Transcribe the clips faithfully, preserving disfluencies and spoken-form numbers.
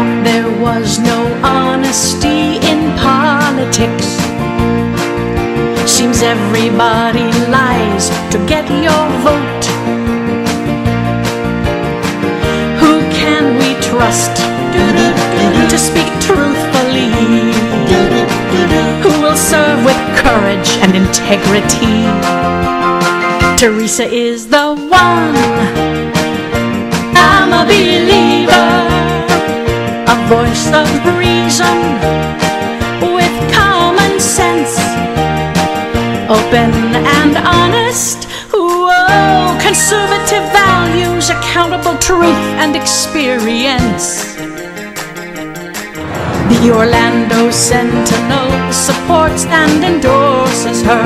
law, there was no honesty in politics. Seems everybody lies to get your vote. Who can we trust to speak truthfully? Who will serve with courage and integrity? Teresa is the one. I'm a believer, a voice of reason with common sense, open and honest. Whoa, conservative values, accountable truth and experience. The Orlando Sentinel supports and endorses her.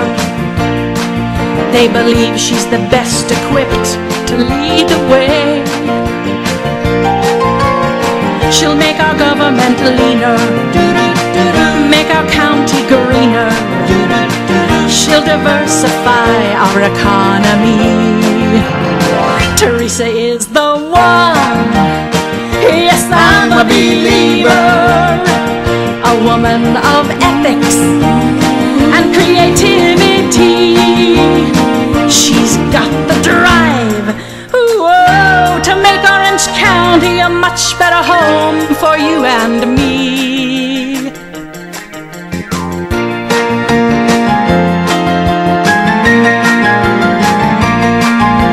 They believe she's the best equipped to lead the way. She'll make our government leaner, make our county greener. She'll diversify our economy. Teresa is the one. Yes, I'm a believer, a woman of ethics and creativity. She's got the drive, whoa, to make Orange County a much better home for you and me.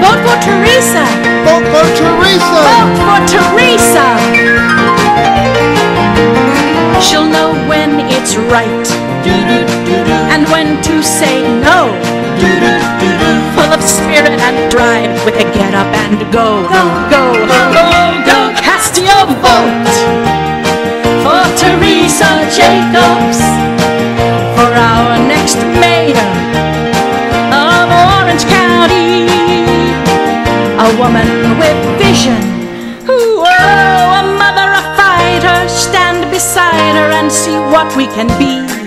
Vote for Teresa! Vote for Teresa! Vote for Teresa! She'll know when it's right and when to say no. Full of spirit and drive, with a get up and go, go, go, go, go, go. Cast your vote for Teresa Jacobs, for our next mayor of Orange County. A woman with vision, who, oh, a mother, a fighter. Stand beside her and see what we can be.